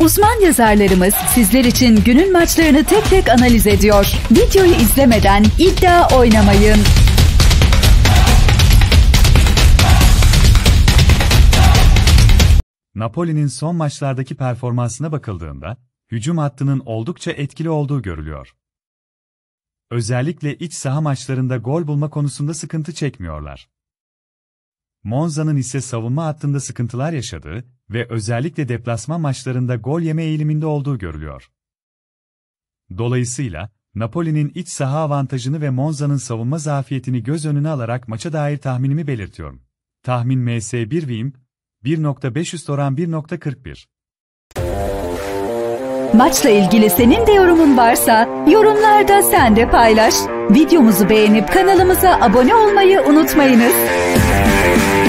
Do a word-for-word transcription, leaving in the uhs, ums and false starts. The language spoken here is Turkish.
Uzman yazarlarımız sizler için günün maçlarını tek tek analiz ediyor. Videoyu izlemeden iddia oynamayın. Napoli'nin son maçlardaki performansına bakıldığında, hücum hattının oldukça etkili olduğu görülüyor. Özellikle iç saha maçlarında gol bulma konusunda sıkıntı çekmiyorlar. Monza'nın ise savunma hattında sıkıntılar yaşadığı ve özellikle deplasman maçlarında gol yeme eğiliminde olduğu görülüyor. Dolayısıyla, Napoli'nin iç saha avantajını ve Monza'nın savunma zafiyetini göz önüne alarak maça dair tahminimi belirtiyorum. Tahmin M S bir Vim, bir nokta beş yüz oran bir nokta kırk bir. Maçla ilgili senin de yorumun varsa yorumlarda sen de paylaş. Videomuzu beğenip kanalımıza abone olmayı unutmayınız.